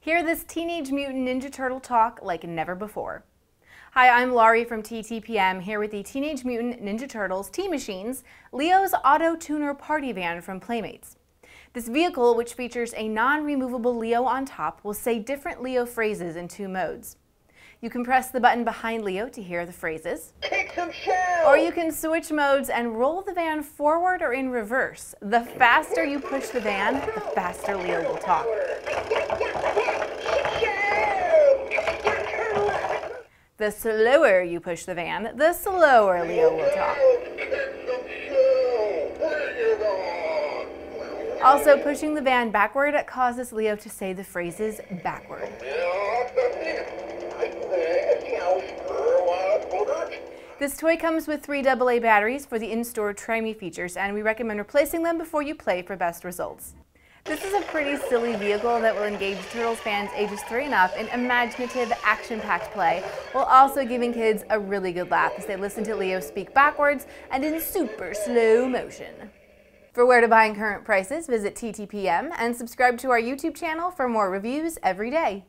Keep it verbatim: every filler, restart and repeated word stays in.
Hear this Teenage Mutant Ninja Turtle talk like never before. Hi, I'm Laurie from T T P M, here with the Teenage Mutant Ninja Turtles T-Machines, Leo's Auto Tuner Party Van from Playmates. This vehicle, which features a non-removable Leo on top, will say different Leo phrases in two modes. You can press the button behind Leo to hear the phrases, "Kick some shell!" Or you can switch modes and roll the van forward or in reverse. The faster you push the van, the faster Leo will talk. The slower you push the van, the slower Leo will talk. Also, pushing the van backward causes Leo to say the phrases backward. This toy comes with three double A batteries for the in-store Try Me features, and we recommend replacing them before you play for best results. This is a pretty silly vehicle that will engage Turtles fans ages three and up in imaginative, action-packed play, while also giving kids a really good laugh as they listen to Leo speak backwards and in super slow motion. For where to buy and current prices, visit T T P M and subscribe to our YouTube channel for more reviews every day.